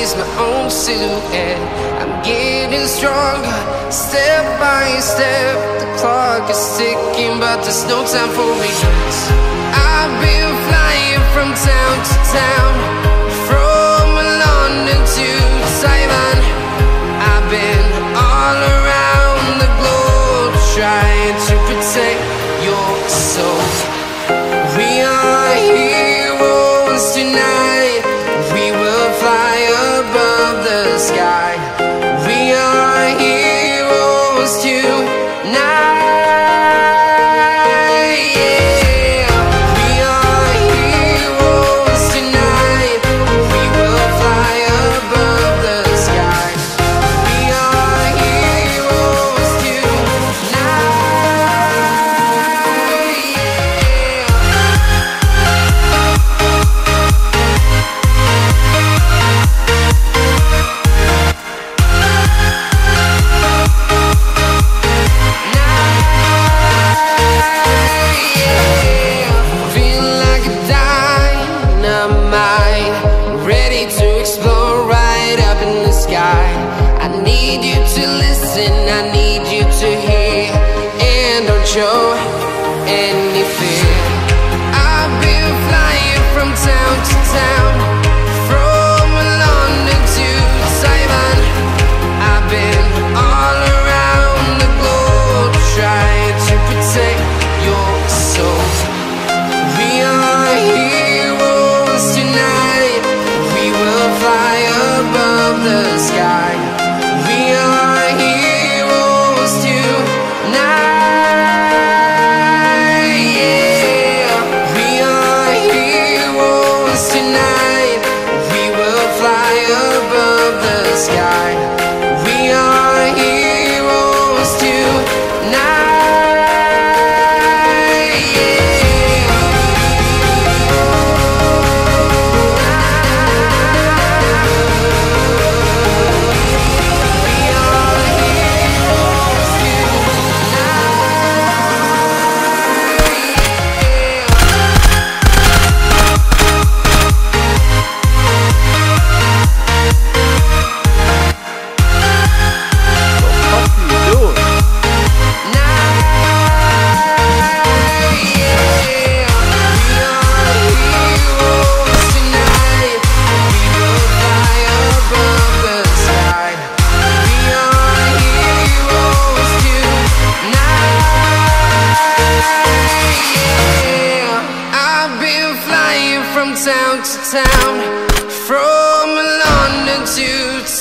is my own silhouette. I'm getting stronger, step by step. The clock is ticking, but there's no time for me. I've been flying from town to town, from London to Taiwan. I've been all around the globe, trying to protect your soul. We are heroes tonight. From London to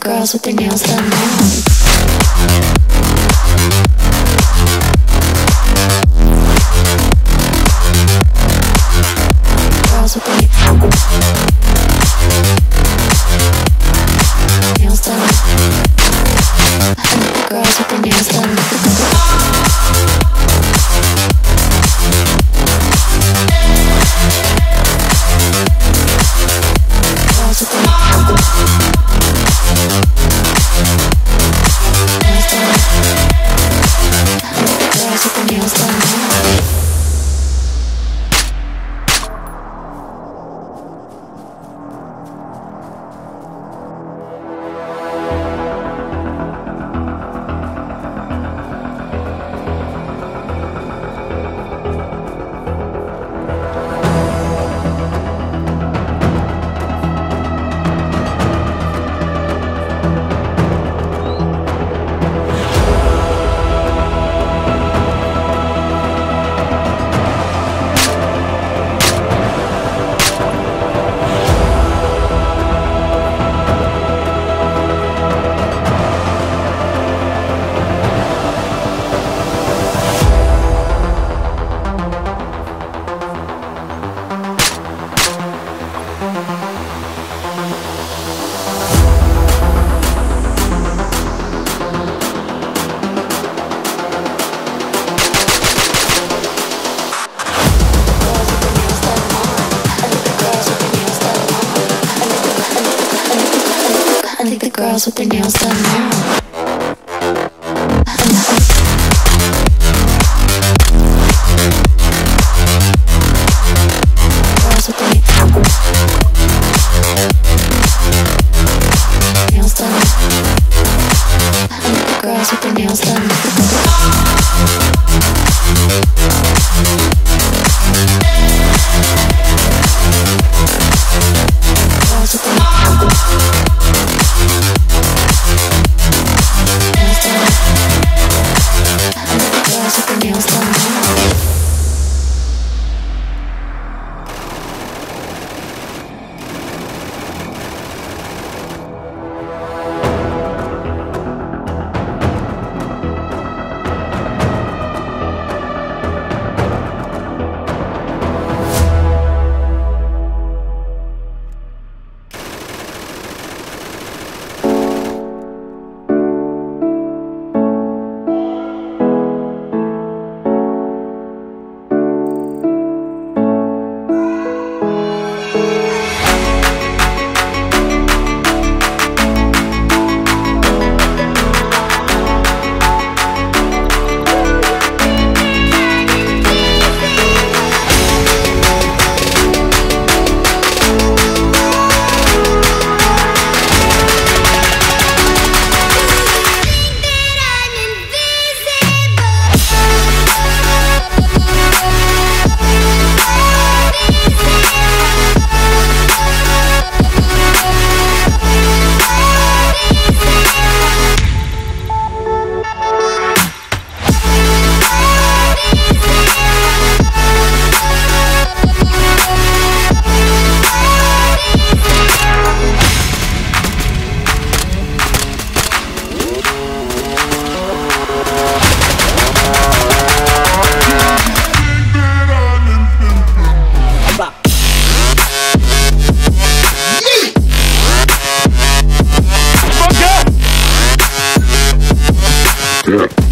Girls with their nails done now. girls with their nails done now. Girls with their nails done. Yeah.